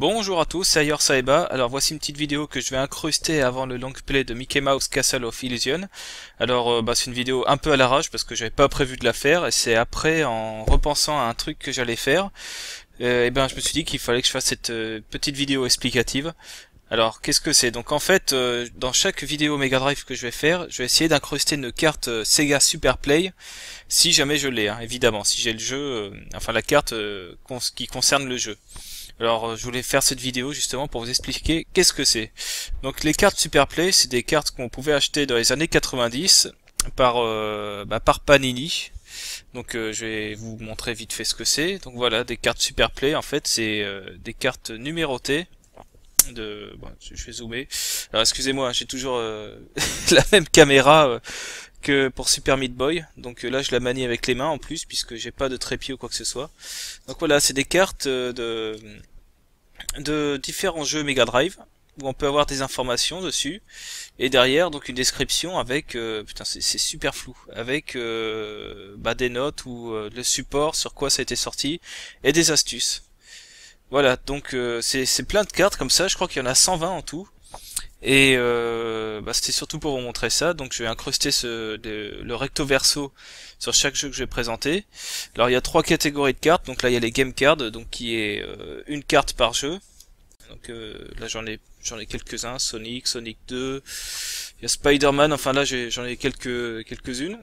Bonjour à tous, c'est Ayor Saeba. Alors voici une petite vidéo que je vais incruster avant le long play de Mickey Mouse Castle of Illusion. Alors c'est une vidéo un peu à l'arrache parce que j'avais pas prévu de la faire, et c'est après, en repensant à un truc que j'allais faire, je me suis dit qu'il fallait que je fasse cette petite vidéo explicative. Alors qu'est-ce que c'est? Donc en fait, dans chaque vidéo Mega Drive que je vais faire, je vais essayer d'incruster une carte Sega Super Play, si jamais je l'ai, hein, évidemment, si j'ai le jeu, la carte qui concerne le jeu. Alors je voulais faire cette vidéo justement pour vous expliquer qu'est-ce que c'est. Donc les cartes Super Play, c'est des cartes qu'on pouvait acheter dans les années 90 par Panini. Donc je vais vous montrer vite fait ce que c'est. Donc voilà, des cartes Super Play, en fait c'est des cartes numérotées. Je vais zoomer. Alors excusez-moi, j'ai toujours la même caméra que pour Super Meat Boy. Donc là je la manie avec les mains en plus, puisque j'ai pas de trépied ou quoi que ce soit. Donc voilà, c'est des cartes de différents jeux Mega Drive, où on peut avoir des informations dessus, et derrière donc une description avec putain, c'est super flou, avec des notes ou le support sur quoi ça a été sorti, et des astuces. Voilà, donc c'est plein de cartes comme ça, je crois qu'il y en a 120 en tout. Et c'était surtout pour vous montrer ça, donc je vais incruster le recto verso sur chaque jeu que je vais présenter. Alors il y a trois catégories de cartes, donc là il y a les game cards, donc qui est une carte par jeu. Donc là j'en ai quelques-uns, Sonic, Sonic 2, il y a Spider-Man, enfin là j'en ai quelques-unes.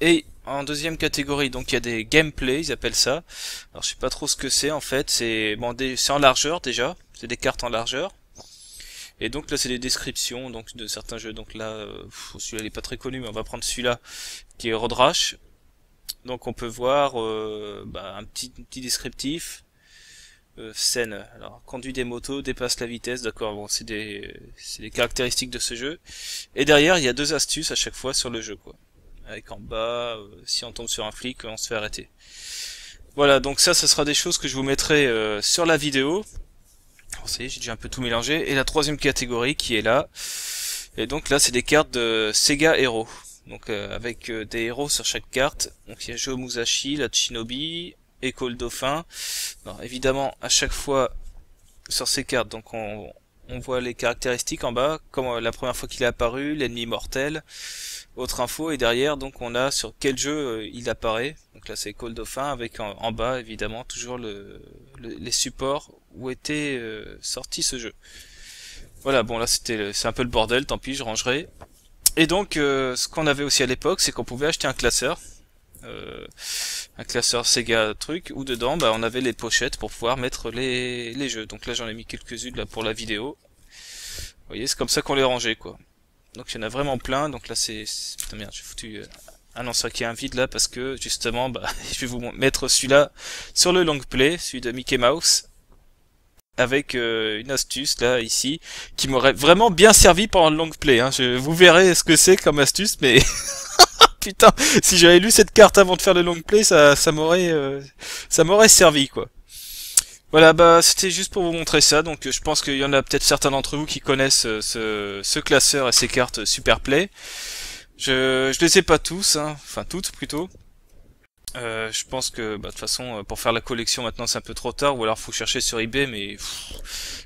Et en deuxième catégorie, donc il y a des gameplay, ils appellent ça. Alors je sais pas trop ce que c'est en fait, c'est en largeur déjà, c'est des cartes en largeur. Et donc là c'est des descriptions donc de certains jeux. Donc là celui-là il est pas très connu, mais on va prendre celui-là qui est Road Rash. Donc on peut voir un petit descriptif. Scène. Alors conduit des motos, dépasse la vitesse, d'accord, bon c'est des caractéristiques de ce jeu. Et derrière il y a deux astuces à chaque fois sur le jeu quoi. Avec en bas, si on tombe sur un flic, on se fait arrêter. Voilà, donc ça sera des choses que je vous mettrai sur la vidéo. Bon, ça y est, j'ai déjà un peu tout mélangé. Et la troisième catégorie qui est là. Et donc là, c'est des cartes de Sega Héros. Donc avec des héros sur chaque carte. Donc il y a Joe Musashi, la Shinobi, Echo le Dauphin. Alors, évidemment, à chaque fois sur ces cartes, donc on voit les caractéristiques en bas, comme la première fois qu'il est apparu, l'ennemi mortel, autre info, et derrière donc on a sur quel jeu il apparaît. Donc là c'est Cold Dauphin, avec en bas évidemment toujours les supports où était sorti ce jeu. Voilà, bon là c'est un peu le bordel, tant pis, je rangerai. Et donc ce qu'on avait aussi à l'époque, c'est qu'on pouvait acheter un classeur Sega truc, où dedans on avait les pochettes pour pouvoir mettre les jeux. Donc là j'en ai mis quelques-unes là pour la vidéo. Vous voyez, c'est comme ça qu'on les rangeait quoi. Donc il y en a vraiment plein. Donc là c'est... Putain merde, j'ai foutu... Ah non, c'est vrai qu'il y a un vide là, parce que justement je vais vous mettre celui-là sur le long play, celui de Mickey Mouse, avec une astuce là ici qui m'aurait vraiment bien servi pendant le long play hein. Vous verrez ce que c'est comme astuce, mais... Putain, si j'avais lu cette carte avant de faire le long play, ça m'aurait servi quoi. Voilà, c'était juste pour vous montrer ça. Donc je pense qu'il y en a peut-être certains d'entre vous qui connaissent ce classeur et ces cartes Super Play. Je les ai pas tous, hein, enfin toutes plutôt. Je pense que de toute façon pour faire la collection maintenant c'est un peu trop tard, ou alors faut chercher sur eBay, mais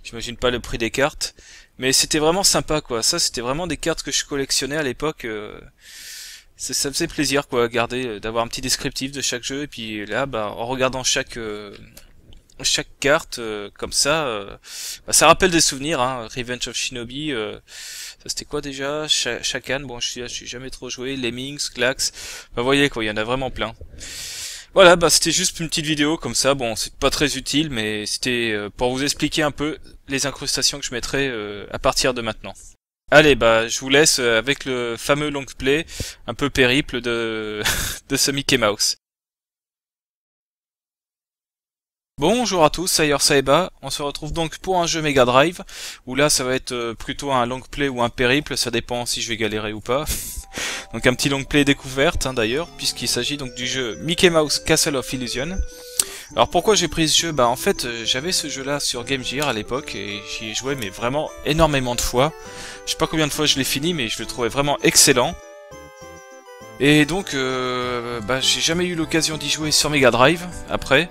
j'imagine pas le prix des cartes. Mais c'était vraiment sympa quoi. Ça c'était vraiment des cartes que je collectionnais à l'époque. Ça me faisait plaisir quoi, à garder, d'avoir un petit descriptif de chaque jeu, et puis là en regardant chaque carte comme ça, ça rappelle des souvenirs hein. Revenge of Shinobi, ça c'était quoi déjà, Chakan, bon je suis jamais trop joué, Lemmings, Clax, vous voyez quoi, il y en a vraiment plein. Voilà, c'était juste une petite vidéo comme ça, bon c'est pas très utile, mais c'était pour vous expliquer un peu les incrustations que je mettrai à partir de maintenant. Allez, je vous laisse avec le fameux long play, un peu périple de ce Mickey Mouse. Bonjour à tous, c'est Ayor Saeba. On se retrouve donc pour un jeu Mega Drive, où là ça va être plutôt un long play ou un périple, ça dépend si je vais galérer ou pas. Donc un petit long play découverte hein, d'ailleurs, puisqu'il s'agit donc du jeu Mickey Mouse Castle of Illusion. Alors pourquoi j'ai pris ce jeu? En fait j'avais ce jeu là sur Game Gear à l'époque, et j'y ai joué mais vraiment énormément de fois. Je sais pas combien de fois je l'ai fini, mais je le trouvais vraiment excellent. Et donc j'ai jamais eu l'occasion d'y jouer sur Mega Drive après.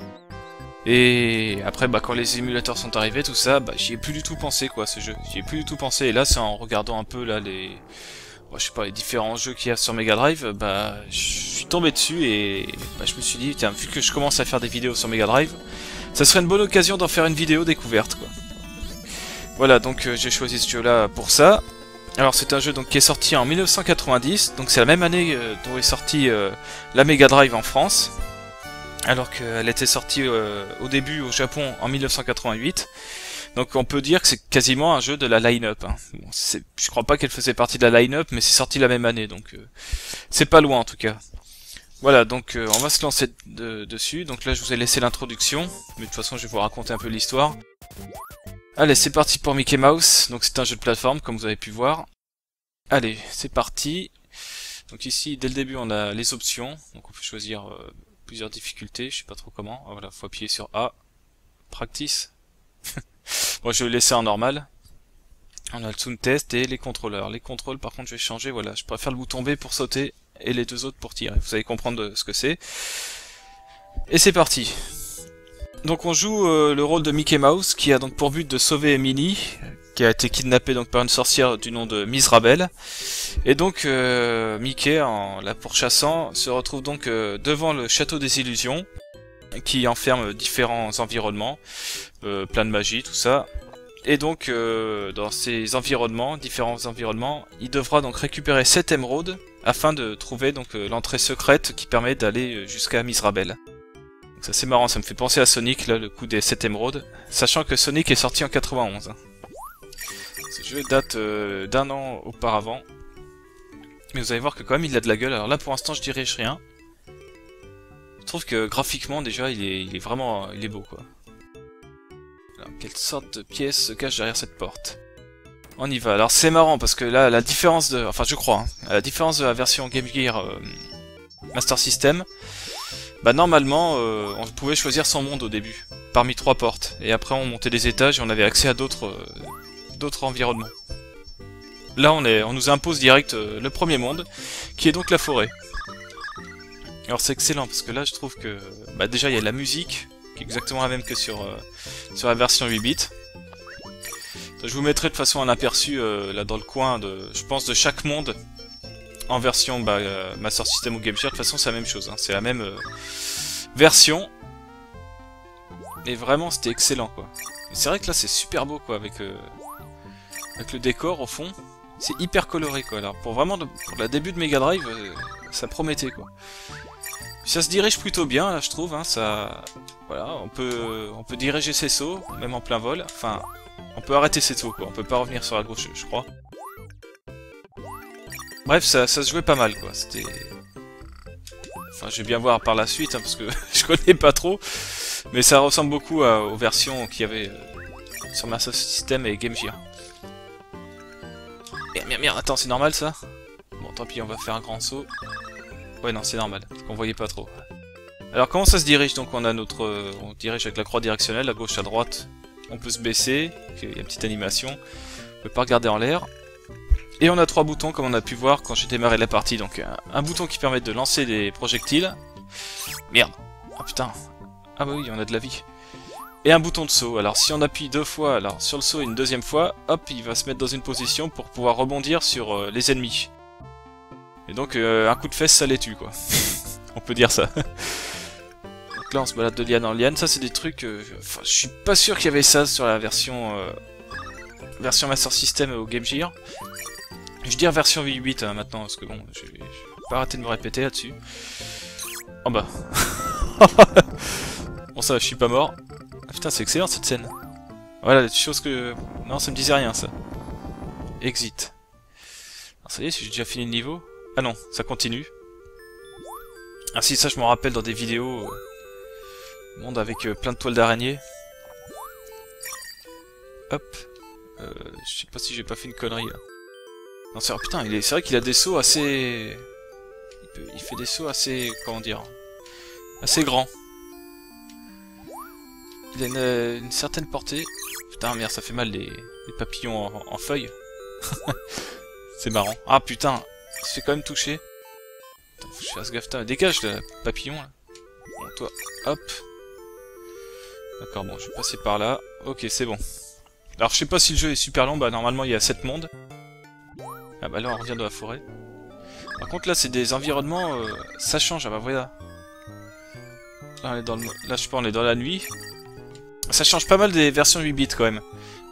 Et après, bah, quand les émulateurs sont arrivés, tout ça, bah, j'y ai plus du tout pensé, quoi, ce jeu. J'y ai plus du tout pensé. Et là, c'est en regardant un peu, là, les... Bon, je sais pas, les différents jeux qu'il y a sur Mega Drive, bah, je suis tombé dessus et bah, je me suis dit, tiens, vu que je commence à faire des vidéos sur Mega Drive, ça serait une bonne occasion d'en faire une vidéo découverte, quoi. Voilà, donc j'ai choisi ce jeu-là pour ça. Alors, c'est un jeu donc qui est sorti en 1990, donc c'est la même année dont est sortie la Mega Drive en France. Alors qu'elle était sortie au début au Japon en 1988. Donc on peut dire que c'est quasiment un jeu de la line-up. Hein. Bon, je crois pas qu'elle faisait partie de la line-up, mais c'est sorti la même année, donc c'est pas loin en tout cas. Voilà, donc on va se lancer dessus. Donc là je vous ai laissé l'introduction, mais de toute façon je vais vous raconter un peu l'histoire. Allez, c'est parti pour Mickey Mouse. Donc c'est un jeu de plateforme, comme vous avez pu voir. Allez, c'est parti. Donc ici, dès le début, on a les options. Donc on peut choisir... plusieurs difficultés, je sais pas trop comment. Ah, voilà, faut appuyer sur A. Practice. Moi je vais laisser en normal. On a le sound test et les contrôleurs. Les contrôles par contre je vais changer, voilà, je préfère le bouton B pour sauter et les deux autres pour tirer. Vous allez comprendre ce que c'est. Et c'est parti. Donc on joue le rôle de Mickey Mouse qui a donc pour but de sauver Minnie, qui a été kidnappée donc par une sorcière du nom de Miserable. Et donc Mickey, en la pourchassant, se retrouve donc devant le Château des Illusions, qui enferme différents environnements, plein de magie, tout ça. Et donc dans ces environnements, différents environnements, il devra donc récupérer 7 émeraudes afin de trouver donc l'entrée secrète qui permet d'aller jusqu'à Miserable. Donc ça c'est marrant, ça me fait penser à Sonic, là, le coup des 7 émeraudes, sachant que Sonic est sorti en 91. Ce jeu date d'un an auparavant. Mais vous allez voir que quand même il a de la gueule. Alors là pour l'instant je dirige rien. Je trouve que graphiquement déjà il est vraiment... il est beau quoi. Alors quelle sorte de pièce se cache derrière cette porte? On y va. Alors c'est marrant parce que là la différence de... Enfin je crois, hein, à la différence de la version Game Gear Master System, bah normalement on pouvait choisir son monde au début, parmi 3 portes. Et après on montait des étages et on avait accès à d'autres environnements. Là on nous impose direct le premier monde, qui est donc la forêt. Alors c'est excellent parce que là je trouve que bah déjà il y a la musique, qui est exactement la même que sur la version 8 bits. Je vous mettrai de façon un aperçu là dans le coin de, je pense, de chaque monde en version bah, Master System ou Game Gear. De toute façon c'est la même chose, hein, c'est la même version. Et vraiment c'était excellent quoi. C'est vrai que là c'est super beau quoi avec le décor au fond, c'est hyper coloré quoi. Alors pour vraiment pour le début de Mega Drive, ça promettait quoi. Ça se dirige plutôt bien là je trouve, hein, ça voilà, on peut diriger ses sauts, même en plein vol, enfin on peut arrêter ses sauts quoi, on peut pas revenir sur la gauche je crois. Bref ça se jouait pas mal quoi, c'était. Enfin je vais bien voir par la suite hein, parce que je connais pas trop. Mais ça ressemble beaucoup aux versions qu'il y avait sur Master System et Game Gear. Merde, attends, c'est normal ça? Bon, tant pis, on va faire un grand saut. Ouais, non, c'est normal, qu'on voyait pas trop. Alors, comment ça se dirige? Donc, on a notre. On dirige avec la croix directionnelle, à gauche, à droite. On peut se baisser, il y a une petite animation. On peut pas regarder en l'air. Et on a 3 boutons, comme on a pu voir quand j'ai démarré la partie. Donc, un bouton qui permet de lancer des projectiles. Merde! Oh putain! Ah bah oui, on a de la vie. Et un bouton de saut. Alors si on appuie 2 fois, alors sur le saut une deuxième fois, hop, il va se mettre dans une position pour pouvoir rebondir sur les ennemis. Et donc un coup de fesse, ça les tue quoi. On peut dire ça. Donc là on se balade de liane en liane. Ça c'est des trucs... Enfin, je suis pas sûr qu'il y avait ça sur la version... version Master System au Game Gear. Je veux dire version 8 hein, maintenant, parce que bon, je vais pas arrêter de me répéter là-dessus. Oh bah... Bon ça, je suis pas mort. Ah, putain, c'est excellent cette scène. Voilà, des choses que... Non, ça me disait rien, ça. Exit. Alors, ça y est, j'ai déjà fini le niveau. Ah non, ça continue. Ah si, ça je m'en rappelle dans des vidéos... Monde avec plein de toiles d'araignée. Hop. Je sais pas si j'ai pas fait une connerie, là. Non, c'est... Oh, putain, c'est vrai qu'il a des sauts assez... Il fait des sauts assez... Comment dire? Assez grands. Il a une certaine portée. Putain merde, ça fait mal les papillons en feuilles. C'est marrant. Ah putain, il se fait quand même toucher. Attends, faut que je fasse gaffe. Putain, dégage le papillon là. Bon, toi, hop. D'accord, bon, je vais passer par là. Ok, c'est bon. Alors, je sais pas si le jeu est super long. Bah, normalement, il y a 7 mondes. Ah bah là, on revient dans la forêt. Par contre, là, c'est des environnements... ça change, ah bah voilà. Là, on est dans le... là, je sais pas, on est dans la nuit. Ça change pas mal des versions 8 bits, quand même.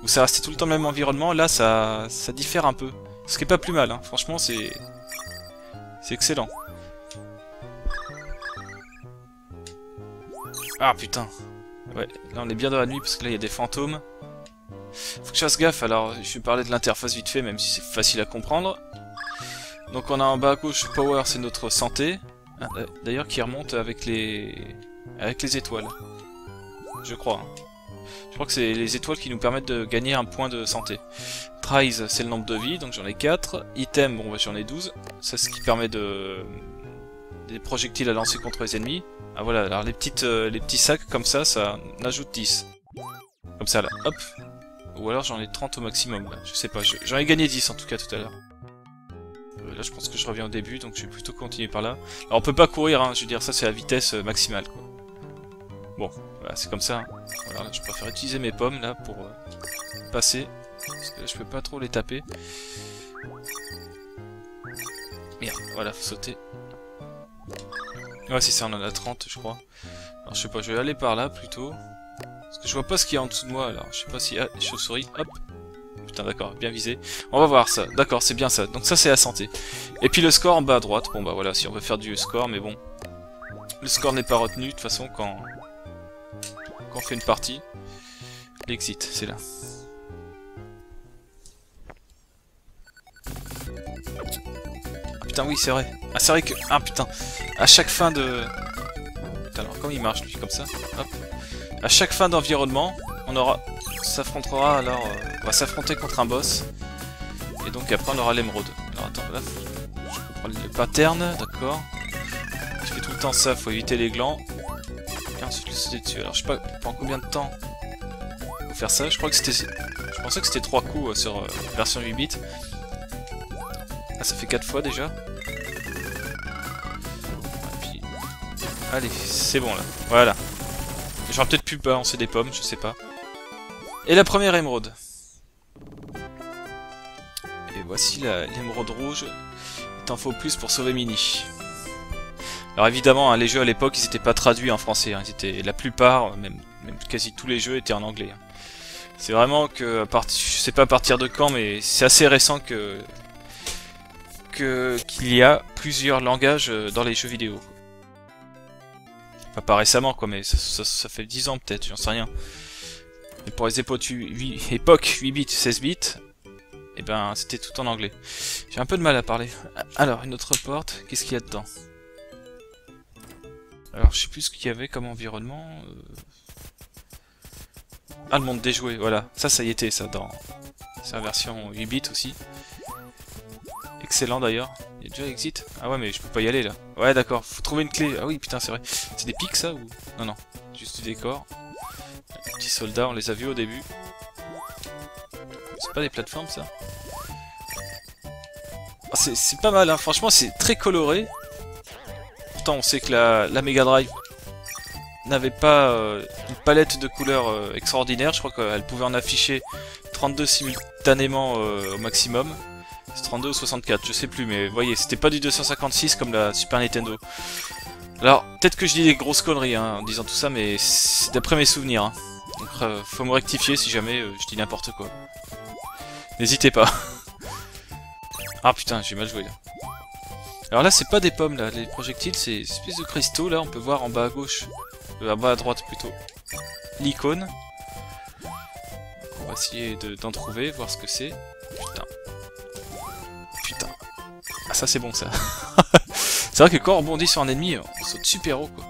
Où ça restait tout le temps le même environnement. Là, ça diffère un peu. Ce qui est pas plus mal, hein. Franchement, c'est excellent. Ah putain. Ouais, là on est bien dans la nuit parce que là il y a des fantômes. Faut que je fasse gaffe, alors je vais parler de l'interface vite fait même si c'est facile à comprendre. Donc on a en bas à gauche Power, c'est notre santé. Ah, d'ailleurs qui remonte avec les étoiles. Je crois. Je crois que c'est les étoiles qui nous permettent de gagner un point de santé. Tries, c'est le nombre de vies, donc j'en ai 4. Item, bon bah j'en ai 12. C'est ce qui permet de... des projectiles à lancer contre les ennemis. Ah voilà, alors les petits sacs comme ça, ça n'ajoute 10. Comme ça là, hop. Ou alors j'en ai 30 au maximum, là. Je sais pas, j'en ai gagné 10 en tout cas tout à l'heure. Là je pense que je reviens au début, donc je vais plutôt continuer par là. Alors on peut pas courir, hein, je veux dire, ça c'est la vitesse maximale quoi. Bon, voilà, c'est comme ça. Hein. Voilà, là, je préfère utiliser mes pommes là pour passer. Parce que là je peux pas trop les taper. Merde, voilà, faut sauter. Ouais c'est ça, on en a 30 je crois. Alors je sais pas, je vais aller par là plutôt. Parce que je vois pas ce qu'il y a en dessous de moi alors. Je sais pas s'il y a chauve-souris, hop. Putain d'accord, bien visé. On va voir ça, d'accord c'est bien ça. Donc ça c'est la santé. Et puis le score en bas à droite, bon bah voilà si on veut faire du score mais bon. Le score n'est pas retenu de toute façon quand on fait une partie. L'exit, c'est là. Putain oui c'est vrai. Ah c'est vrai que... Ah putain. À chaque fin de... Putain alors comment il marche lui comme ça. Hop. À chaque fin d'environnement, on aura... s'affrontera alors... On va s'affronter contre un boss. Et donc après on aura l'émeraude. Alors attends, là... Faut... Je prends le pattern, d'accord. Je fais tout le temps ça, faut éviter les glands. Et ensuite le sauter dessus. Alors je sais pas pendant combien de temps... Faut faire ça, je crois que c'était... Je pensais que c'était 3 coups sur version 8 bits. Ah ça fait 4 fois déjà. Allez, c'est bon là, voilà. J'aurais peut-être pu balancer des pommes, je sais pas. Et la première émeraude. Et voici l'émeraude rouge. Il t'en faut plus pour sauver Minnie. Alors évidemment, hein, les jeux à l'époque, ils étaient pas traduits en français. Hein. Ils étaient, la plupart, même quasi tous les jeux étaient en anglais. Hein. C'est vraiment que, je sais pas à partir de quand, mais c'est assez récent qu'il y a plusieurs langages dans les jeux vidéo. Enfin, pas récemment quoi, mais ça fait 10 ans peut-être, j'en sais rien. Et pour les époques 8 bits, 16 bits, et ben c'était tout en anglais. J'ai un peu de mal à parler. Alors, une autre porte, qu'est-ce qu'il y a dedans? Alors, je sais plus ce qu'il y avait comme environnement. Ah, le monde des jouets, voilà. Ça y était, ça, dans sa version 8 bits aussi. Excellent d'ailleurs. Il y a déjà exit. Ah ouais mais je peux pas y aller là. Ouais d'accord, faut trouver une clé. Ah oui putain c'est vrai. C'est des pics ça ou... Non non, juste du décor. Les petits soldats, on les a vus au début. C'est pas des plateformes ça. Ah, c'est pas mal hein, franchement c'est très coloré. Pourtant on sait que la Mega Drive n'avait pas une palette de couleurs extraordinaire. Je crois qu'elle pouvait en afficher 32 simultanément au maximum. 32 ou 64, je sais plus, mais voyez, c'était pas du 256 comme la Super Nintendo. Alors, peut-être que je dis des grosses conneries hein, en disant tout ça, mais c'est d'après mes souvenirs. Hein. Donc, faut me rectifier si jamais je dis n'importe quoi. N'hésitez pas. Ah putain, j'ai mal joué là. Alors là, c'est pas des pommes là, les projectiles, c'est une espèce de cristaux là, on peut voir en bas à gauche, en bas à droite plutôt, l'icône. On va essayer d'en trouver, voir ce que c'est. Putain. Ah ça c'est bon ça. C'est vrai que quand on rebondit sur un ennemi, on saute super haut quoi.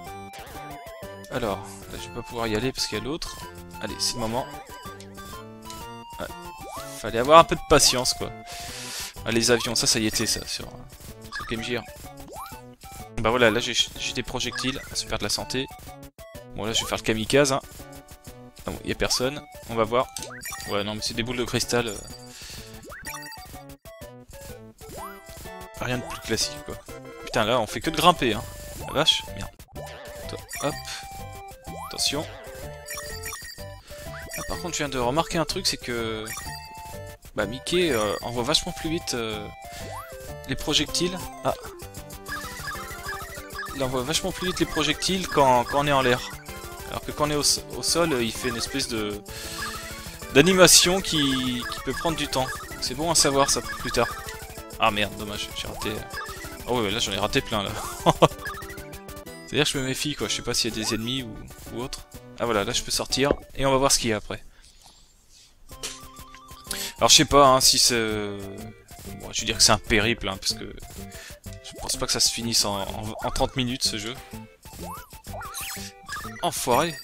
Alors, là je vais pas pouvoir y aller parce qu'il y a l'autre. Allez, c'est le moment. Ouais. Fallait avoir un peu de patience quoi. Ah, les avions, ça y était ça sur Game Gear. Bah voilà, là j'ai des projectiles, ça se perd de la santé. Bon là je vais faire le kamikaze hein. Ah bon, y a personne, on va voir. Ouais non mais c'est des boules de cristal. Rien de plus classique quoi. Putain là on fait que de grimper hein. La vache, merde. Hop. Attention. Par contre, je viens de remarquer un truc, c'est que bah, Mickey envoie vachement plus vite les projectiles. Ah. Il envoie vachement plus vite les projectiles quand on est en l'air. Alors que quand on est au sol, il fait une espèce de d'animation qui peut prendre du temps. C'est bon à savoir ça pour plus tard. Ah merde, dommage, j'ai raté. Oh ouais, là j'en ai raté plein là. C'est-à-dire que je me méfie quoi, je sais pas s'il y a des ennemis ou autre. Ah voilà, là je peux sortir et on va voir ce qu'il y a après. Alors je sais pas hein, si c'est... Bon, je veux dire que c'est un périple hein, parce que je pense pas que ça se finisse en 30 minutes ce jeu. Enfoiré.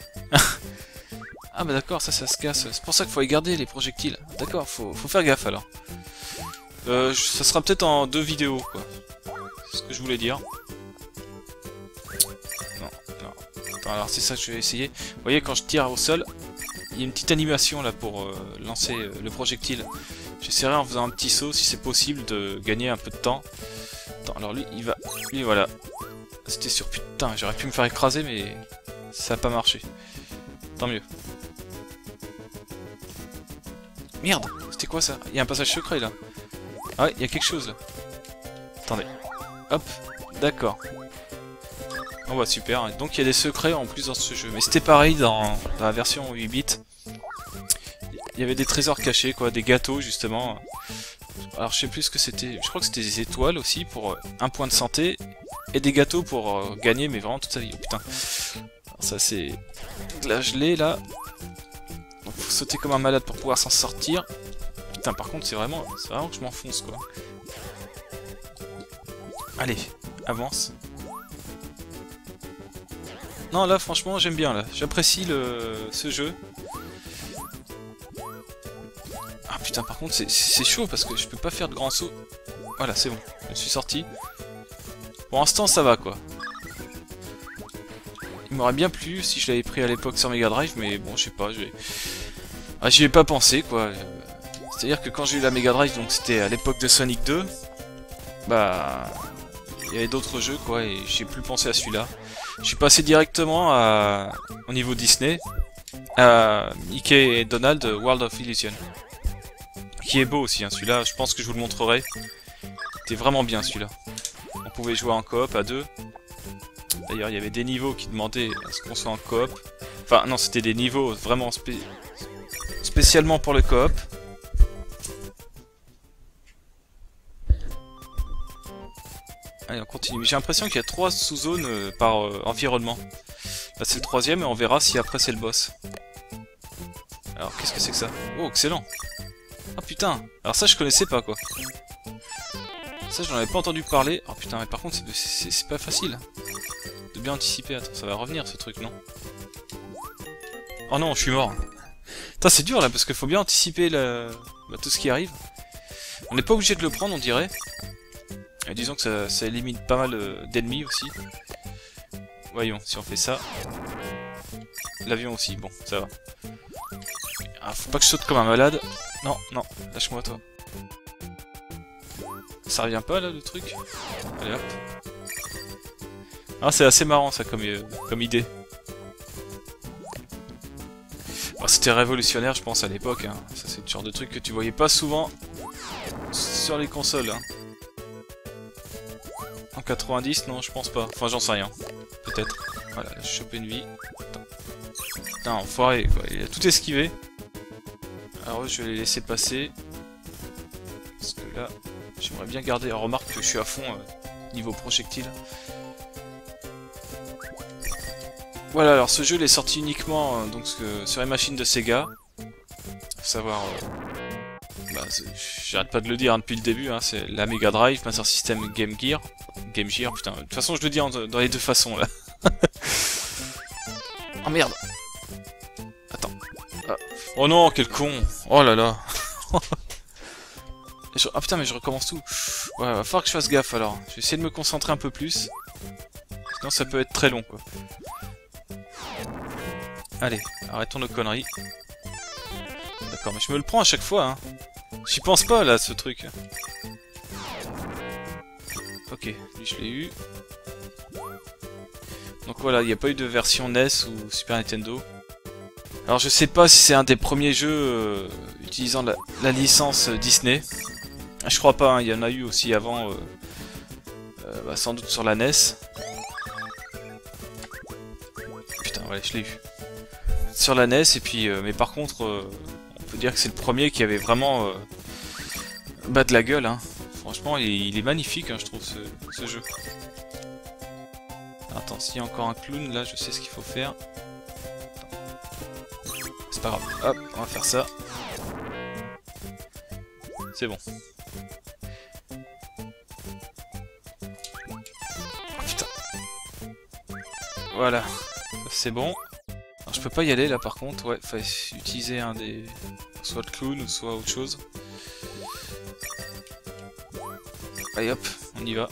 Ah bah d'accord, ça se casse. C'est pour ça qu'il faut aller garder les projectiles. D'accord, faut faire gaffe alors. Ça sera peut-être en 2 vidéos quoi. C'est ce que je voulais dire. Non, non. Attends, alors c'est ça que je vais essayer. Vous voyez quand je tire au sol, il y a une petite animation là pour lancer le projectile. J'essaierai en faisant un petit saut si c'est possible de gagner un peu de temps. Attends, alors lui il va... Lui voilà. C'était sur... Putain, j'aurais pu me faire écraser mais... Ça a pas marché. Tant mieux. Merde, c'était quoi ça? Il y a un passage secret là. Ah ouais, il y a quelque chose là. Attendez. Hop, d'accord. Oh bah super, donc il y a des secrets en plus dans ce jeu. Mais c'était pareil dans la version 8 bits. Il y avait des trésors cachés quoi, des gâteaux justement. Alors je sais plus ce que c'était. Je crois que c'était des étoiles aussi pour un point de santé. Et des gâteaux pour gagner mais vraiment toute sa vie. Oh, putain. Ça c'est de la gelée là. Donc faut sauter comme un malade pour pouvoir s'en sortir. Putain par contre c'est vraiment que je m'enfonce quoi. Allez, avance. Non là franchement j'aime bien là. J'apprécie ce jeu. Ah putain par contre c'est chaud parce que je peux pas faire de grands sauts. Voilà c'est bon, je suis sorti. Pour l'instant ça va quoi. Il m'aurait bien plu si je l'avais pris à l'époque sur Mega Drive, mais bon, je sais pas, j'y ai pas pensé quoi. C'est-à-dire que quand j'ai eu la Mega Drive, donc c'était à l'époque de Sonic 2, bah, il y avait d'autres jeux quoi, et j'ai plus pensé à celui-là. Je suis passé directement au niveau Disney, à Mickey et Donald, World of Illusion, qui est beau aussi. Hein, celui-là, je pense que je vous le montrerai. C'était vraiment bien celui-là. On pouvait jouer en coop à deux. D'ailleurs, il y avait des niveaux qui demandaient à ce qu'on soit en coop. Enfin, non, c'était des niveaux vraiment spécialement pour le coop. Allez, on continue. J'ai l'impression qu'il y a 3 sous-zones par environnement. Là, c'est le 3ème et on verra si après c'est le boss. Alors, qu'est-ce que c'est que ça? Oh, excellent! Ah putain! Alors ça, je connaissais pas, quoi. Ça, j'en avais pas entendu parler. Oh putain, mais par contre, c'est pas facile. De bien anticiper, attends, ça va revenir ce truc, non? Oh non, je suis mort. Putain, c'est dur là, parce qu'il faut bien anticiper bah, tout ce qui arrive. On n'est pas obligé de le prendre, on dirait. Et disons que ça élimine pas mal d'ennemis aussi. Voyons, si on fait ça. L'avion aussi, bon, ça va. Ah, faut pas que je saute comme un malade. Non, non, lâche-moi toi. Ça revient pas là, le truc? Allez hop. Ah, c'est assez marrant ça comme idée. Bon, c'était révolutionnaire je pense à l'époque. Hein. Ça c'est le genre de truc que tu voyais pas souvent sur les consoles. Hein. En 90 non je pense pas. Enfin j'en sais rien. Peut-être. Voilà, là, j'ai chopé une vie. Attends. Putain enfoiré quoi, il a tout esquivé. Alors je vais les laisser passer. Parce que là, j'aimerais bien garder. Alors, remarque que je suis à fond niveau projectile. Voilà, alors ce jeu il est sorti uniquement donc, sur les machines de Sega. Faut savoir... bah, j'arrête pas de le dire hein, depuis le début, hein, c'est la Mega Drive, Master System, Game Gear. Game Gear, putain, de toute façon je le dis dans les deux façons là. Oh merde. Attends. Ah. Oh non, quel con. Oh là là. Ah putain, mais je recommence tout. Ouais, va falloir que je fasse gaffe alors. Je vais essayer de me concentrer un peu plus. Sinon ça peut être très long quoi. Allez, arrêtons nos conneries. D'accord, mais je me le prends à chaque fois, hein. J'y pense pas, là, ce truc. Ok, lui, je l'ai eu. Donc voilà, il n'y a pas eu de version NES ou Super Nintendo. Alors je sais pas si c'est un des premiers jeux utilisant la licence Disney. Je crois pas, hein, il y en a eu aussi avant, sans doute sur la NES. Putain, ouais, je l'ai eu. Sur la NES, et puis, mais par contre, on peut dire que c'est le premier qui avait vraiment bas de la gueule. Hein. Franchement, il est magnifique, hein, je trouve, ce jeu. Attends, s'il y a encore un clown, là, je sais ce qu'il faut faire. C'est pas grave. Hop, on va faire ça. C'est bon. Putain. Voilà. C'est bon. Alors, je peux pas y aller, là, par contre. Ouais, fallait utiliser un des... soit le clown, ou soit autre chose. Allez, hop, on y va.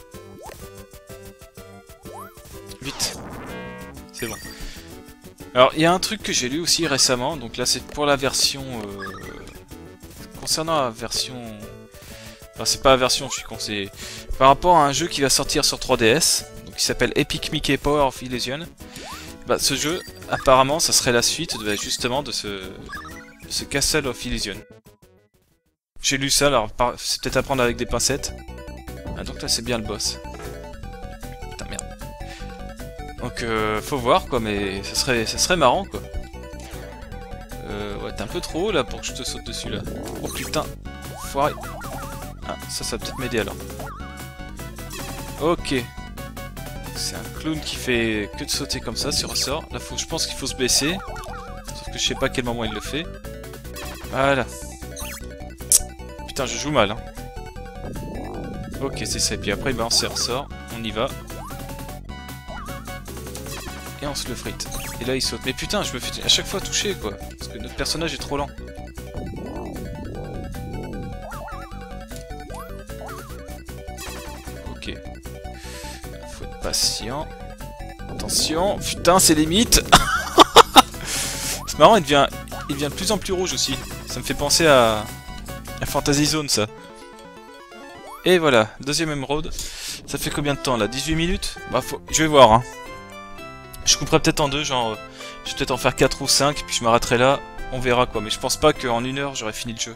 Vite. C'est bon. Alors, il y a un truc que j'ai lu aussi récemment, donc là c'est pour la version... concernant la version... Enfin, c'est pas la version, je suis con, c'est... Par rapport à un jeu qui va sortir sur 3DS, donc qui s'appelle Epic Mickey Power of Illusion, bah, ce jeu, apparemment, ça serait la suite, justement, de ce Castle of Illusion. J'ai lu ça, alors c'est peut-être à prendre avec des pincettes. Ah, donc là c'est bien le boss. Donc faut voir quoi, mais ça serait marrant quoi. Ouais, t'es un peu trop haut là pour que je te saute dessus là. Oh putain, foiré. Ah, ça va peut-être m'aider alors. Ok. C'est un clown qui fait que de sauter comme ça sur ressort. Là, je pense qu'il faut se baisser. Sauf que je sais pas à quel moment il le fait. Voilà. Putain, je joue mal. Hein. Ok, c'est ça. Et puis après, il balance ses ressorts. On y va. Et on se le frite. Et là il saute. Mais putain, je me fais à chaque fois toucher quoi. Parce que notre personnage est trop lent. Ok. Faut être patient. Attention. Putain, c'est limite. C'est marrant, il devient de plus en plus rouge aussi. Ça me fait penser à Fantasy Zone ça. Et voilà, deuxième émeraude. Ça fait combien de temps là, 18 minutes? Bah faut... je vais voir hein. Je couperai peut-être en deux, genre, je vais peut-être en faire 4 ou 5, puis je m'arrêterai là, on verra quoi. Mais je pense pas qu'en une heure, j'aurai fini le jeu.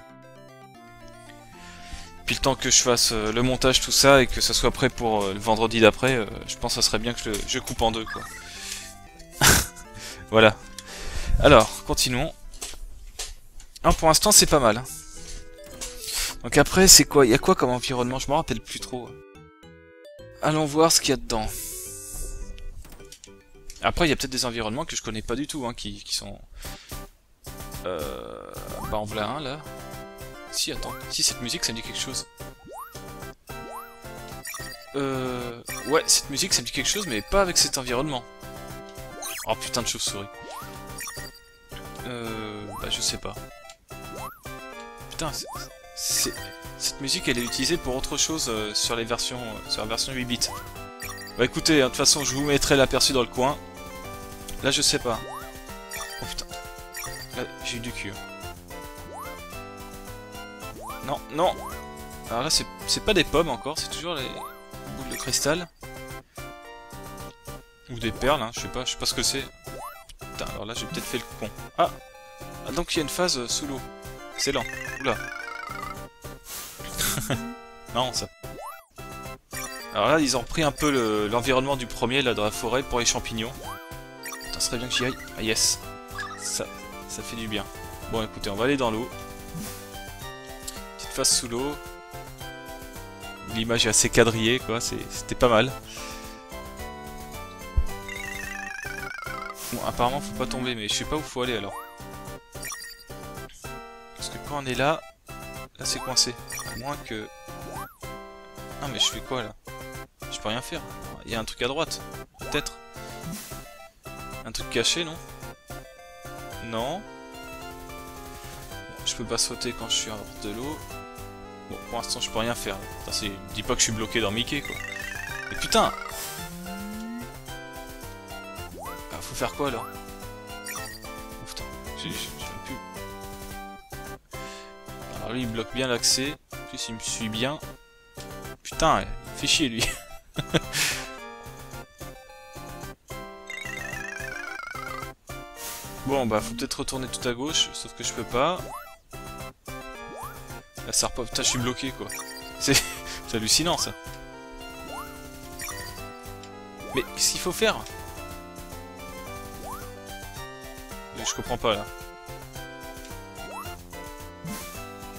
Puis le temps que je fasse le montage, tout ça, et que ça soit prêt pour le vendredi d'après, je pense que ça serait bien que je coupe en deux, quoi. Voilà. Alors, continuons. Alors, pour l'instant, c'est pas mal. Hein. Donc après, c'est quoi? Il y a quoi comme environnement? Je m'en rappelle plus trop. Allons voir ce qu'il y a dedans. Après, il y a peut-être des environnements que je connais pas du tout, hein, qui sont... Bah, en voilà un, là. Si, attends. Si, cette musique, ça me dit quelque chose. Ouais, cette musique, ça me dit quelque chose, mais pas avec cet environnement. Oh, putain de chauve-souris. Bah, je sais pas. Putain, cette musique, elle est utilisée pour autre chose sur la version 8 bits. Bah écoutez, de toute façon je vous mettrai l'aperçu dans le coin. Là je sais pas. Oh putain. Là j'ai eu du cul. Non, non. Alors là c'est pas des pommes encore, c'est toujours les boules de cristal. Ou des perles, hein, je sais pas ce que c'est. Putain, alors là j'ai peut-être fait le con. Ah, ah donc il y a une phase sous l'eau. C'est lent. Oula. Non ça. Alors là, ils ont repris un peu l'environnement du premier, là, dans la forêt, pour les champignons. Putain, ce serait bien que j'y aille. Ah, yes. Ça fait du bien. Bon, écoutez, on va aller dans l'eau. Petite face sous l'eau. L'image est assez quadrillée, quoi. C'était pas mal. Bon, apparemment, faut pas tomber, mais je sais pas où faut aller, alors. Parce que quand on est là... Là, c'est coincé. À moins que... Ah, mais je fais quoi, là? Je peux rien faire. Il y a un truc à droite. Peut-être. Un truc caché, non? Non. Je peux pas sauter quand je suis hors de l'eau. Bon, pour l'instant, je peux rien faire. Putain, dis pas que je suis bloqué dans Mickey, quoi. Mais putain! Ah, faut faire quoi, alors? Oh, putain, je fais plus. Alors, lui, il bloque bien l'accès. En plus, il me suit bien. Putain, il fait chier, lui. Bon bah faut peut-être retourner tout à gauche, sauf que je peux pas. Là ça repop, putain je suis bloqué quoi. C'est hallucinant ça. Mais qu'est-ce qu'il faut faire? Je comprends pas là.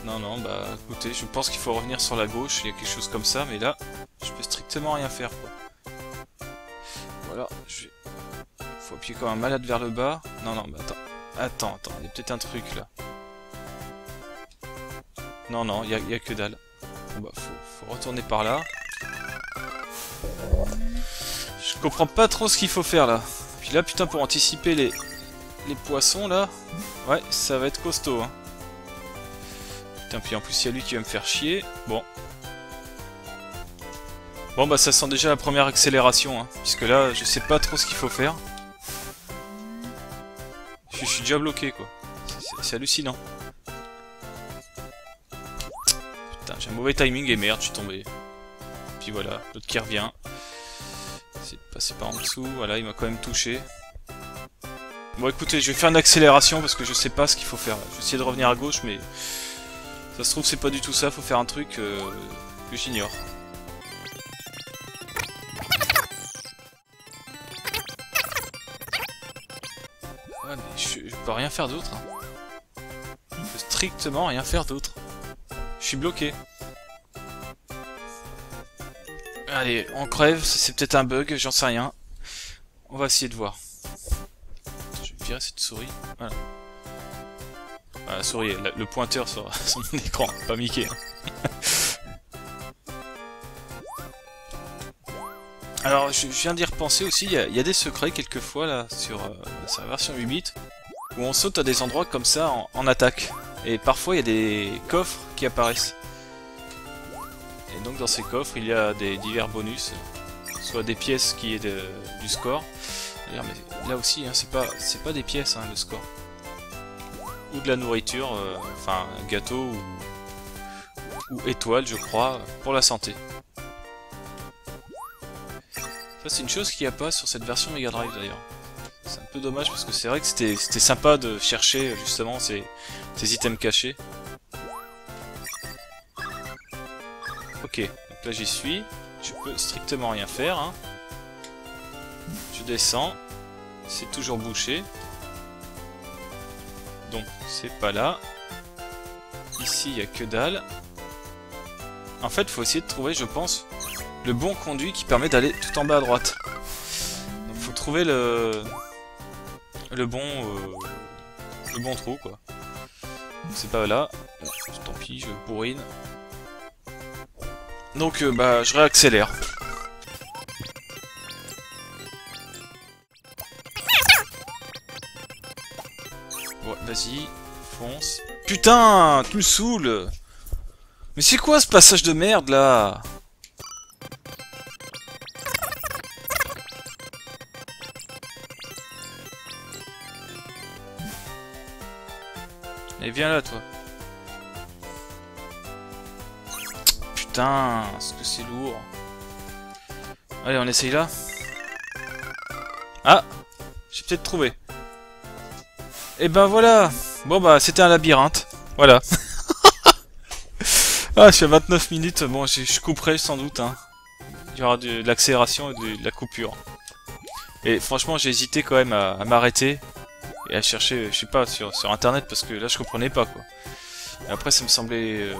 Non non bah écoutez, je pense qu'il faut revenir sur la gauche, il y a quelque chose comme ça, mais là je peux strictement rien faire quoi. Voilà, je vais... Faut appuyer comme un malade vers le bas. Non non bah attends, il y a peut-être un truc là. Non, il y a que dalle. Bon bah faut retourner par là. Je comprends pas trop ce qu'il faut faire là. Puis là putain pour anticiper les poissons là, ouais ça va être costaud hein. Putain puis en plus il y a lui qui va me faire chier. Bon bah ça sent déjà la première accélération hein, puisque là je sais pas trop ce qu'il faut faire. Je suis déjà bloqué quoi, c'est hallucinant. Putain j'ai un mauvais timing et merde je suis tombé. Puis voilà, l'autre qui revient. C'est passé par en dessous, voilà il m'a quand même touché. Bon écoutez, je vais faire une accélération parce que je sais pas ce qu'il faut faire. Je vais essayer de revenir à gauche mais ça se trouve c'est pas du tout ça, faut faire un truc que j'ignore. Ouais mais je peux rien faire d'autre. Je peux strictement rien faire d'autre. Je suis bloqué. Allez, on crève, c'est peut-être un bug, j'en sais rien. On va essayer de voir. Virer cette souris, voilà. Ah, la souris, le pointeur sur mon écran, pas Mickey. Hein. Alors, je viens d'y repenser aussi, il y a des secrets quelquefois là sur la version 8 où on saute à des endroits comme ça en attaque. Et parfois il y a des coffres qui apparaissent. Et donc dans ces coffres, il y a des divers bonus, soit des pièces qui est du score. Mais là aussi, hein, c'est pas des pièces, hein, le score. Ou de la nourriture, enfin, gâteau ou étoile, je crois, pour la santé. Ça, c'est une chose qu'il n'y a pas sur cette version Mega Drive, d'ailleurs. C'est un peu dommage, parce que c'est vrai que c'était sympa de chercher, justement, ces items cachés. Ok, donc là, j'y suis. Je peux strictement rien faire, hein. Je descends. C'est toujours bouché. Donc c'est pas là. Ici il n'y a que dalle. En fait faut essayer de trouver je pense le bon conduit qui permet d'aller tout en bas à droite. Donc faut trouver le bon trou quoi. C'est pas là. Bon, tant pis je bourrine. Donc bah je réaccélère. Vas-y, fonce. Putain, tu me saoules. Mais c'est quoi ce passage de merde là? Allez, viens là toi. Putain, est-ce que c'est lourd? Allez, on essaye là. Ah, j'ai peut-être trouvé. Et ben voilà. Bon bah c'était un labyrinthe. Voilà. Ah je suis à 29 minutes, bon je couperai sans doute hein. Il y aura de l'accélération et de la coupure. Et franchement j'ai hésité quand même à m'arrêter. Et à chercher, je sais pas, sur internet parce que là je comprenais pas quoi. Et après ça me semblait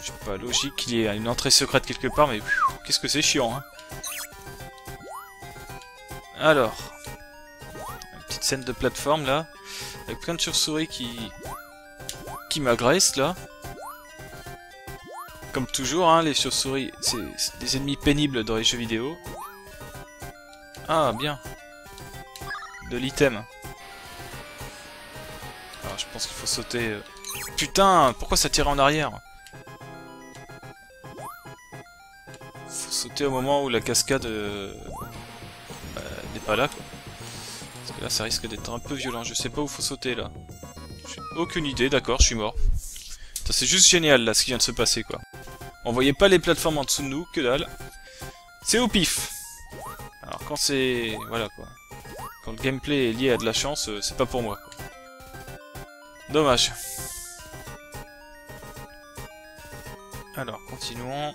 je sais pas, logique qu'il y ait une entrée secrète quelque part, mais qu'est-ce que c'est chiant hein. Alors. Petite scène de plateforme là, avec plein de chauves-souris qui m'agressent là. Comme toujours, hein, les chauves-souris, c'est des ennemis pénibles dans les jeux vidéo. Ah, bien. De l'item. Alors, je pense qu'il faut sauter... Putain, pourquoi ça tire en arrière? Faut sauter au moment où la cascade... n'est pas là, quoi. Parce que là ça risque d'être un peu violent, je sais pas où faut sauter là. J'ai aucune idée, d'accord, je suis mort. C'est juste génial là ce qui vient de se passer quoi. On voyait pas les plateformes en dessous de nous, que dalle. C'est au pif. Alors quand c'est... Voilà quoi. Quand le gameplay est lié à de la chance, c'est pas pour moi, quoi. Dommage. Alors, continuons.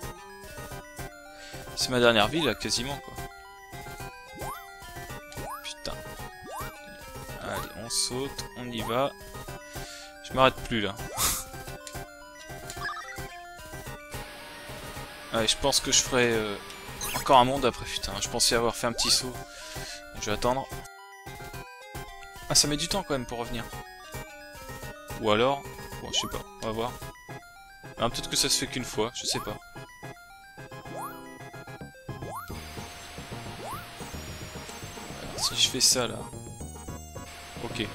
C'est ma dernière ville, là, quasiment, quoi. Putain. Allez, on saute, on y va. Je m'arrête plus, là. Allez, je pense que je ferai encore un monde après, putain. Je pensais avoir fait un petit saut. Bon, je vais attendre. Ah, ça met du temps, quand même, pour revenir. Ou alors... Bon, je sais pas. On va voir. Ah, peut-être que ça se fait qu'une fois, je sais pas. Si je fais ça, là... Ok.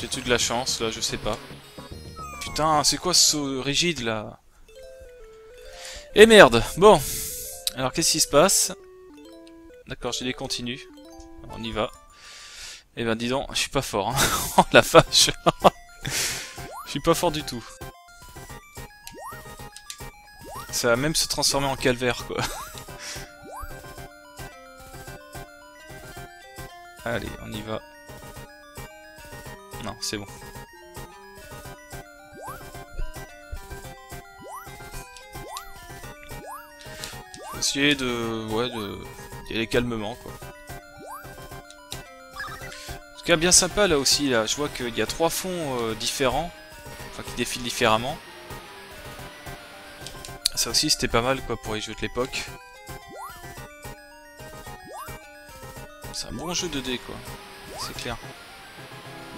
J'ai tout de la chance, là, je sais pas. Putain, c'est quoi ce saut rigide, là? Et merde. Bon. Alors, qu'est-ce qui se passe? D'accord, je les continue. On y va. Eh ben, dis donc, je suis pas fort, hein. Oh, la vache. Je suis pas fort du tout. Ça va même se transformer en calvaire, quoi. Allez, on y va. Non, c'est bon. Faut essayer de... Ouais, de... d'y aller calmement, quoi. En tout cas, bien sympa, là, aussi, là. Je vois qu'il y a 3 fonds différents. Enfin, qui défilent différemment. Ça aussi, c'était pas mal, quoi, pour les jeux de l'époque. C'est un bon jeu de dés, quoi. C'est clair.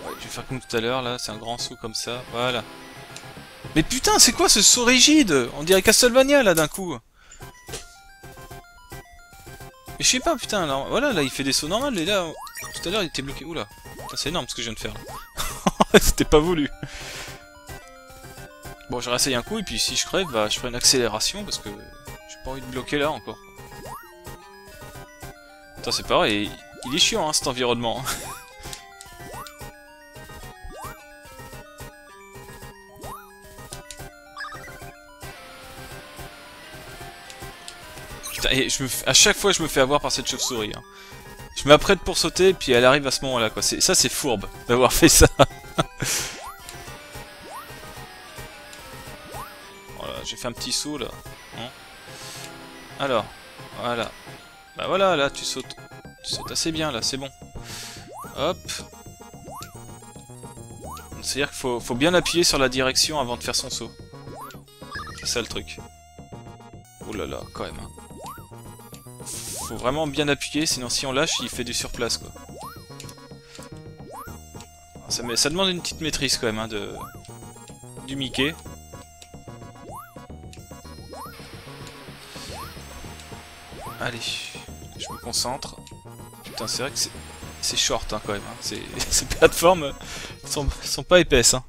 Ouais, je vais faire comme tout à l'heure, là. C'est un grand saut comme ça. Voilà. Mais putain, c'est quoi ce saut rigide? On dirait Castlevania, là, d'un coup. Mais je sais pas, putain. Là, voilà, là, il fait des sauts normaux. Et là, tout à l'heure, il était bloqué. Oula. C'est énorme, ce que je viens de faire, là. C'était pas voulu. Bon, je réessaye un coup. Et puis, si je crève, bah, je ferai une accélération. Parce que j'ai pas envie de bloquer, là, encore. Putain, c'est pareil. Il est chiant, hein, cet environnement. Putain, et à chaque fois, je me fais avoir par cette chauve-souris. Hein. Je m'apprête pour sauter, puis elle arrive à ce moment-là, quoi. Ça, c'est fourbe d'avoir fait ça. Voilà, j'ai fait un petit saut, là. Hein. Alors, voilà. Bah voilà, là, tu sautes assez bien, là, c'est bon. Hop. C'est-à-dire qu'il faut bien appuyer sur la direction avant de faire son saut. C'est ça, le truc. Oh là là, quand même. Hein. Faut vraiment bien appuyer, sinon si on lâche, il fait du surplace, quoi. Ça demande une petite maîtrise, quand même, hein, du Mickey. Allez, je me concentre. Putain, c'est vrai que c'est short, hein, quand même. Hein. Ces plateformes sont pas épaisses. Hein.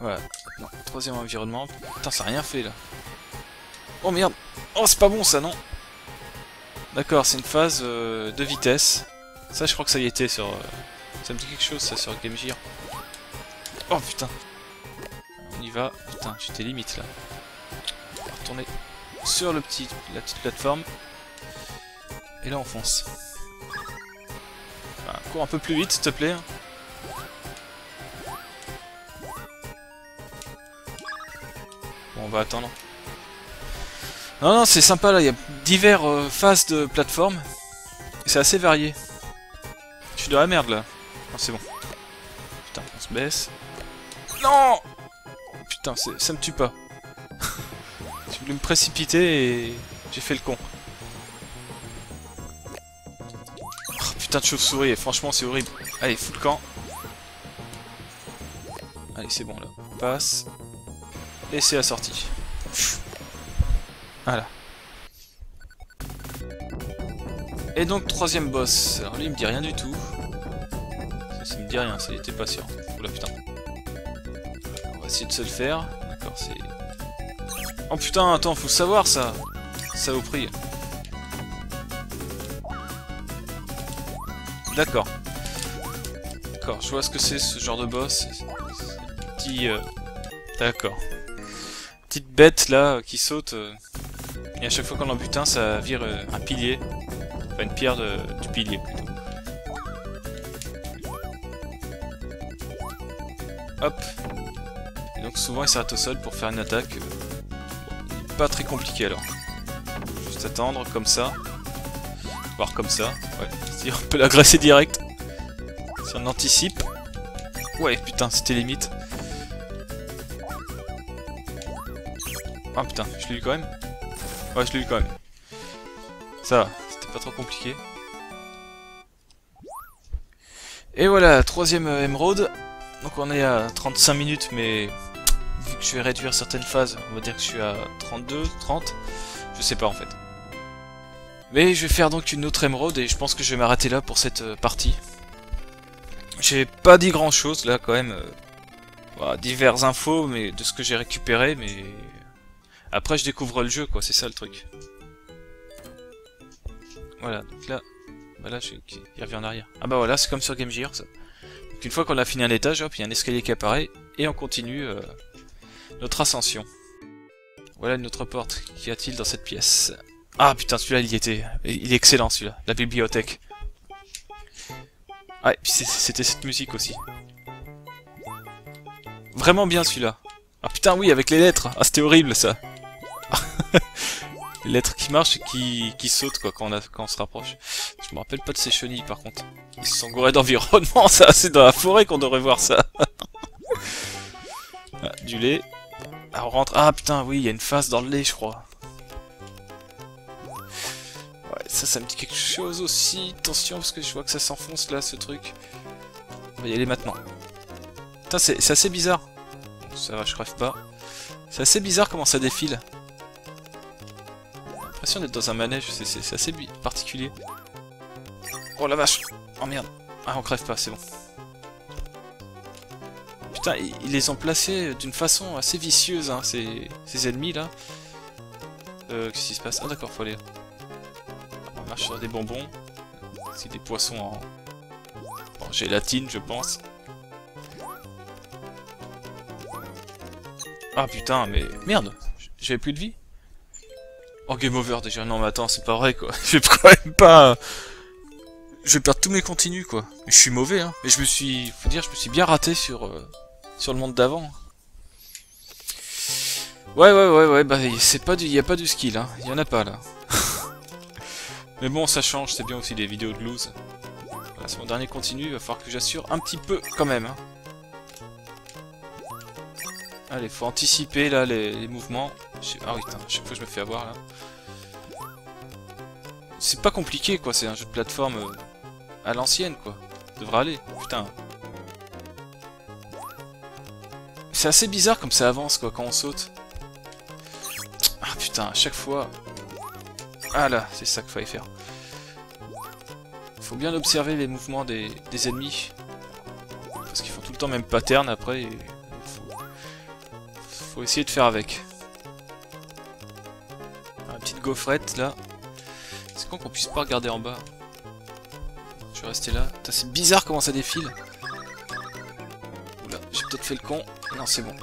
Voilà. Non, troisième environnement. Putain, ça a rien fait, là. Oh, merde. Oh, c'est pas bon, ça, non. D'accord, c'est une phase de vitesse. Ça, je crois que ça y était sur... ça me dit quelque chose, ça, sur Game Gear. Oh, putain. On y va. Putain, j'étais limite, là. On va retourner... sur la petite plateforme. Et là on fonce. Enfin, cours un peu plus vite s'il te plaît. Bon, on va attendre. Non non, c'est sympa, là il y a divers phases de plateforme. C'est assez varié. Je suis dans la merde, là. Non, c'est bon. Putain, on se baisse. Non. Putain, ça me tue pas. Je voulais me précipiter et j'ai fait le con. Oh, putain de chauve-souris, franchement c'est horrible. Allez, fous le camp. Allez, c'est bon, là. On passe. Et c'est la sortie. Voilà. Et donc, troisième boss. Alors lui, il me dit rien du tout. Ça me dit rien, ça n'était pas sûr. Oula, putain. On va essayer de se le faire. D'accord, c'est... Oh putain, attends, faut savoir ça. Ça au prix. D'accord. D'accord, je vois ce que c'est ce genre de boss. Petit... D'accord. Petite bête là qui saute. Et à chaque fois qu'on en bute un, ça vire un pilier. Enfin, une pierre du pilier plutôt. Hop. Et donc souvent il s'arrête au sol pour faire une attaque. Pas très compliquée alors. Juste attendre comme ça. Voir comme ça. Ouais. C'est-à-dire on peut l'agresser direct. Si on anticipe. Ouais putain, c'était limite. Ah putain, je l'ai eu quand même. Ouais, je l'ai eu quand même. Ça va, c'était pas trop compliqué. Et voilà, troisième émeraude. Donc on est à 35 minutes, mais vu que je vais réduire certaines phases, on va dire que je suis à 32, 30, je sais pas en fait. Mais je vais faire donc une autre émeraude et je pense que je vais m'arrêter là pour cette partie. J'ai pas dit grand chose là quand même, voilà, diverses infos mais de ce que j'ai récupéré, mais après je découvre le jeu quoi, c'est ça le truc. Voilà, donc là, bah là il revient en arrière. Ah bah voilà, c'est comme sur Game Gear ça. Donc une fois qu'on a fini un étage, hop, il y a un escalier qui apparaît, et on continue notre ascension. Voilà une autre porte, qu'y a-t-il dans cette pièce? Ah putain, celui-là il y était, il est excellent celui-là, la bibliothèque. Ah, et puis c'était cette musique aussi. Vraiment bien celui-là. Ah putain oui, avec les lettres, ah c'était horrible ça. Les lettres qui marchent et qui sautent quoi quand on se rapproche. Je me rappelle pas de ces chenilles par contre. Ils se sont gourés d'environnement, ça c'est dans la forêt qu'on devrait voir ça. Ah, du lait. Ah on rentre. Ah putain oui, il y a une face dans le lait je crois. Ouais, ça me dit quelque chose aussi. Attention parce que je vois que ça s'enfonce là ce truc. On va y aller maintenant. Putain c'est assez bizarre. Bon, ça va, je crève pas. C'est assez bizarre comment ça défile. J'ai l'impression d'être dans un manège, c'est assez particulier. Oh la vache! Oh merde! Ah on crève pas, c'est bon. Putain, ils les ont placés d'une façon assez vicieuse, hein, ces ennemis là. Qu'est-ce qui se passe? Ah d'accord, faut aller. On marche sur des bonbons. C'est des poissons en gélatine, je pense. Ah putain, mais merde! J'avais plus de vie? Oh, game over déjà, non mais attends, c'est pas vrai quoi, je vais quand même pas... Je vais perdre tous mes continus quoi, mais je suis mauvais hein, mais je me suis... Faut dire, je me suis bien raté sur le monde d'avant. Ouais, bah c'est pas du... y a pas du skill hein, y en a pas là. Mais bon, ça change, c'est bien aussi des vidéos de lose. Voilà, c'est mon dernier continu, il va falloir que j'assure un petit peu quand même. Hein. Allez, faut anticiper là les mouvements. Ah oui, putain, chaque fois je me fais avoir là. C'est pas compliqué quoi, c'est un jeu de plateforme à l'ancienne quoi. Ça devrait aller, putain. C'est assez bizarre comme ça avance quoi quand on saute. Ah putain, à chaque fois. Ah là, c'est ça qu'il fallait faire. Faut bien observer les mouvements des ennemis. Parce qu'ils font tout le temps même pattern après. Et... Faut essayer de faire avec. Une petite gaufrette là. C'est con qu'on puisse pas regarder en bas. Je vais rester là. C'est bizarre comment ça défile. Oula, j'ai peut-être fait le con. Non, c'est bon.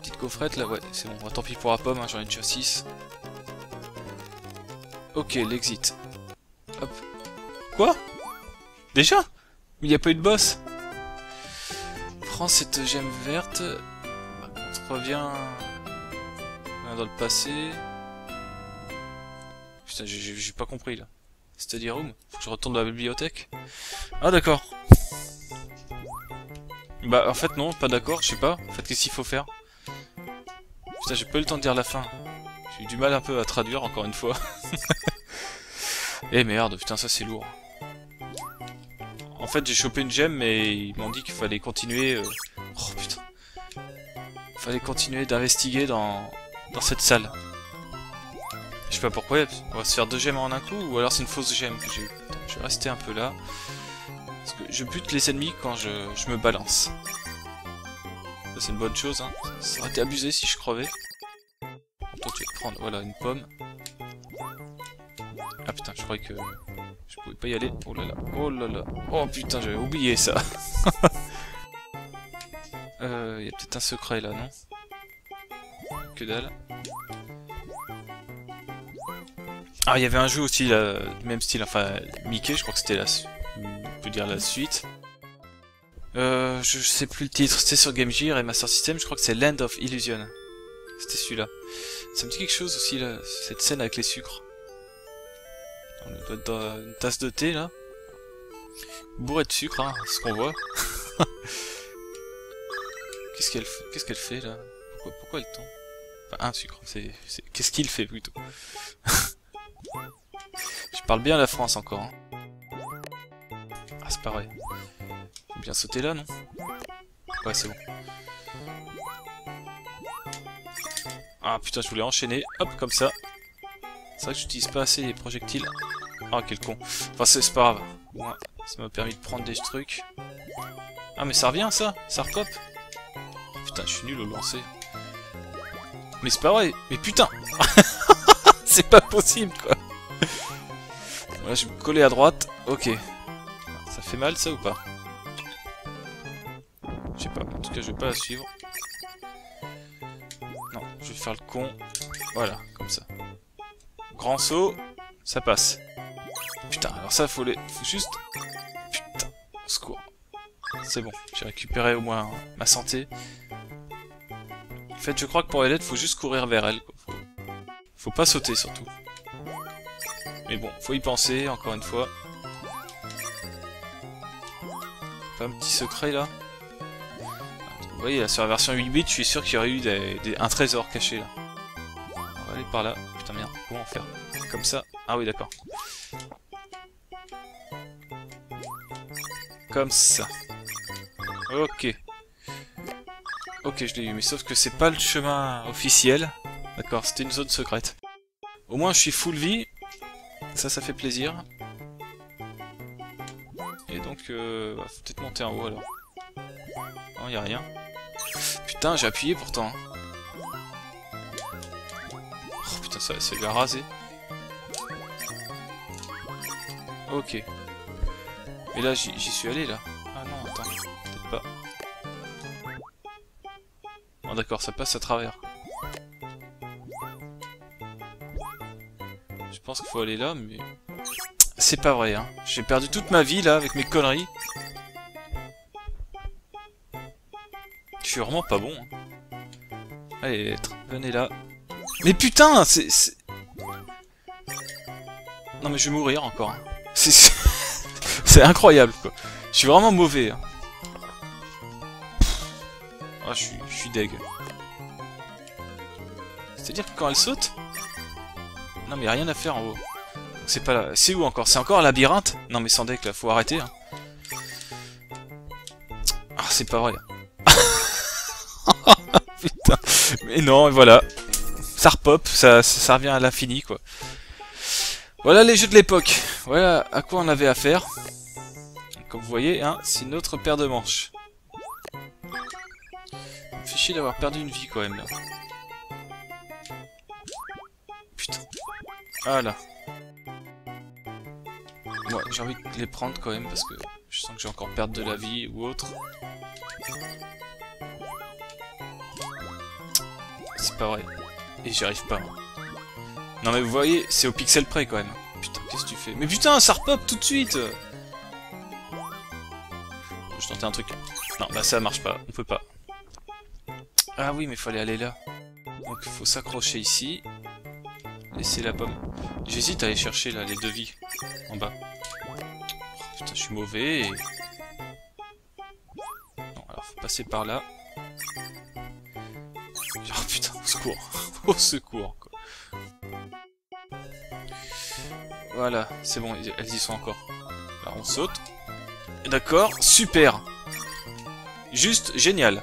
Petite gaufrette là, ouais, c'est bon. Oh, tant pis pour la pomme, hein, j'en ai déjà 6. Ok, l'exit. Hop. Quoi? Déjà? Il n'y a pas eu de boss? Prends cette gemme verte. Revient dans le passé. Putain, j'ai pas compris là. Study room. Faut que je retourne dans la bibliothèque. Ah d'accord. Bah en fait non, pas d'accord, je sais pas. En fait qu'est-ce qu'il faut faire? Putain, j'ai pas eu le temps de dire la fin. J'ai eu du mal un peu à traduire encore une fois. Eh merde, putain ça c'est lourd. En fait j'ai chopé une gemme mais ils m'ont dit qu'il fallait continuer. Oh putain. Fallait continuer d'investiguer dans cette salle. Je sais pas pourquoi, on va se faire deux gemmes en un coup, ou alors c'est une fausse gemme que j'ai eu. Je vais rester un peu là. Parce que je bute les ennemis quand je me balance. Ça c'est une bonne chose, hein. Ça aurait été abusé si je crevais. Attends, tu vas prendre, voilà, une pomme. Ah putain, je croyais que je pouvais pas y aller. Oh là là, oh là là. Oh putain, j'avais oublié ça. Y a peut-être un secret là, non? Que dalle. Ah, il y avait un jeu aussi du même style, enfin Mickey, je crois que c'était la, on peut dire la suite. Je sais plus le titre, c'était sur Game Gear et Master System, je crois que c'est Land of Illusion. C'était celui-là. Ça me dit quelque chose aussi, là, cette scène avec les sucres. On doit être dans une tasse de thé, là. Bourrée de sucre, hein, c'est ce qu'on voit. Qu'est-ce qu'elle fait, là? Pourquoi elle tombe? Enfin, un sucre, c'est... Qu'est-ce qu'il fait, plutôt? Je parle bien la France, encore. Hein. Ah, c'est pareil. Faut bien sauter là, non? Ouais, c'est bon. Ah putain, je voulais enchaîner, hop, comme ça. C'est vrai que j'utilise pas assez les projectiles. Ah, quel con. Enfin, c'est pas grave. Ouais, ça m'a permis de prendre des trucs. Ah, mais ça revient, ça? Ça recope? Oh, putain, je suis nul au lancer. Mais c'est pas vrai. Mais putain. C'est pas possible, quoi. Voilà, je vais me coller à droite. Ok. Ça fait mal, ça, ou pas? Je sais pas. En tout cas, je vais pas la suivre. Je vais faire le con. Voilà, comme ça. Grand saut, ça passe. Putain, alors ça, faut les... Faut juste... Putain, au secours. C'est bon, j'ai récupéré au moins ma santé. En fait, je crois que pour les LED, faut juste courir vers elle, quoi. Faut pas sauter, surtout. Mais bon, faut y penser, encore une fois. Pas un petit secret, là? Vous voyez, sur la version 8-bit, je suis sûr qu'il y aurait eu un trésor caché, là. On va aller par là. Putain, merde, comment faire? Comme ça. Ah oui, d'accord. Comme ça. Ok. Ok, je l'ai eu, mais sauf que c'est pas le chemin officiel. D'accord, c'était une zone secrète. Au moins, je suis full vie. Ça, ça fait plaisir. Et donc, bah, faut peut-être monter en haut, alors. Non, y'a rien. Putain, j'ai appuyé pourtant. Oh putain, ça lui a rasé. Ok. Et là, j'y suis allé là. Ah non, attends, peut-être pas. Bon, d'accord, ça passe à travers. Je pense qu'il faut aller là, mais... C'est pas vrai, hein. J'ai perdu toute ma vie là avec mes conneries. Je suis vraiment pas bon. Allez, lettres. Venez là. Mais putain, c'est... Non mais je vais mourir encore. C'est incroyable, quoi. Je suis vraiment mauvais. Hein. Oh, je suis deg. C'est-à-dire que quand elle saute... Non mais y a rien à faire en haut. C'est pas là. C'est où encore? C'est encore un labyrinthe? Non mais sans deck là, faut arrêter. Hein. Ah, c'est pas vrai. Putain, mais non, voilà, ça repop, ça revient à l'infini, quoi. Voilà les jeux de l'époque, voilà à quoi on avait affaire. Comme vous voyez, hein, c'est une autre paire de manches. Ça me fait chier d'avoir perdu une vie quand même là. Putain, voilà. Ouais, j'ai envie de les prendre quand même parce que je sens que j'ai encore perdre de la vie ou autre. C'est pas vrai. Et j'y arrive pas. Moi. Non mais vous voyez, c'est au pixel près quand même. Putain, qu'est-ce que tu fais? Mais putain, ça repop tout de suite! Je tentais un truc. Non, bah ça marche pas, on peut pas. Ah oui, mais fallait aller là. Donc il faut s'accrocher ici. Laisser la pomme. J'hésite à aller chercher là les devis. En bas. Oh, putain, je suis mauvais. Et... Non, alors faut passer par là. Oh putain, au secours. Au secours, quoi. Voilà, c'est bon, elles y sont encore. Là, on saute. D'accord, super. Juste génial.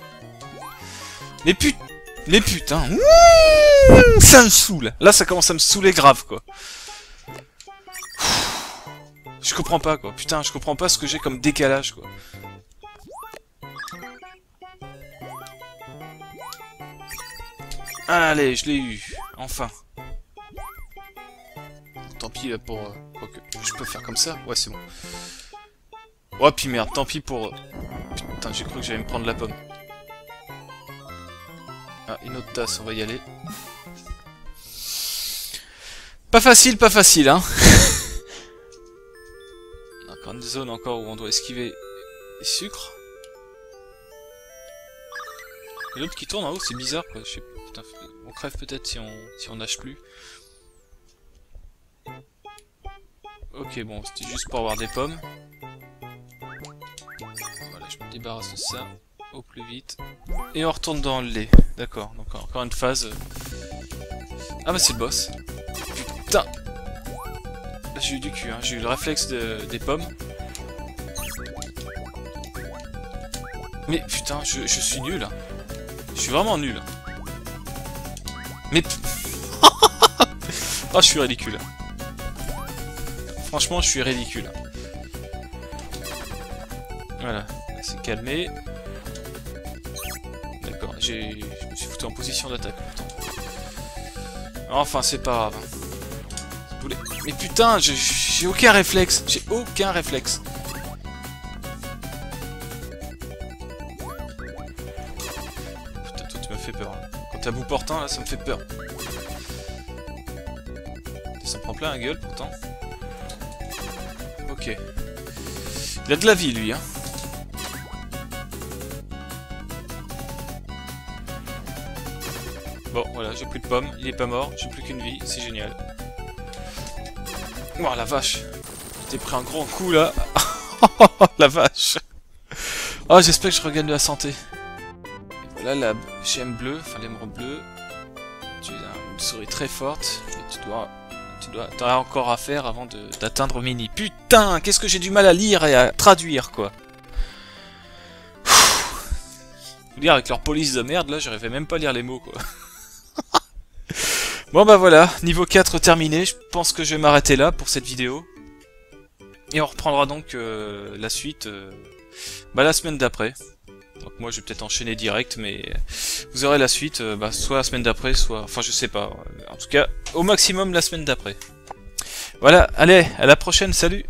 Mais putain. Ouh, ça me saoule. Là, ça commence à me saouler grave, quoi. Je comprends pas, quoi. Putain, je comprends pas ce que j'ai comme décalage, quoi. Allez, je l'ai eu, enfin. Tant pis là pour... Quoique, je peux faire comme ça? Ouais, c'est bon. Oh, puis merde, tant pis pour... Putain, j'ai cru que j'allais me prendre la pomme. Ah, une autre tasse, on va y aller. Pas facile, pas facile, hein. Encore une zone encore où on doit esquiver les sucres. Et l'autre qui tourne en haut, c'est bizarre quoi. Je sais pas, putain, on crève peut-être si on nage plus. Ok, bon, c'était juste pour avoir des pommes. Voilà, je me débarrasse de ça au plus vite. Et on retourne dans le lait. D'accord, donc encore une phase. Ah bah c'est le boss. Putain! Là j'ai eu du cul, hein. J'ai eu le réflexe des pommes. Mais putain, je suis nul là. Je suis vraiment nul. Mais... oh, je suis ridicule. Franchement, je suis ridicule. Voilà, c'est calmé. D'accord, je me suis foutu en position d'attaque pourtant. Enfin, c'est pas grave. Mais putain, j'ai aucun réflexe. J'ai aucun réflexe. Putain, toi tu m'as fait peur. Quand t'es à bout portant, là, ça me fait peur. Ça me prend plein la gueule pourtant. Ok. Il a de la vie lui, hein. Bon, voilà, j'ai plus de pommes. Il est pas mort. J'ai plus qu'une vie. C'est génial. Ouah, la vache. Je t'ai pris un grand coup là. La vache. Oh, j'espère que je regagne de la santé. Et voilà la gemme bleue, enfin l'émeraude bleue. Tu as une souris très forte. Et t'auras encore à faire avant d'atteindre Minnie. Putain, qu'est-ce que j'ai du mal à lire et à traduire quoi. Je veux dire, avec leur police de merde là, j'arrivais même pas à lire les mots quoi. Bon bah voilà, niveau 4 terminé, je pense que je vais m'arrêter là pour cette vidéo. Et on reprendra donc la suite bah, la semaine d'après. Donc moi je vais peut-être enchaîner direct, mais vous aurez la suite bah, soit la semaine d'après, soit... Enfin je sais pas, en tout cas au maximum la semaine d'après. Voilà, allez, à la prochaine, salut!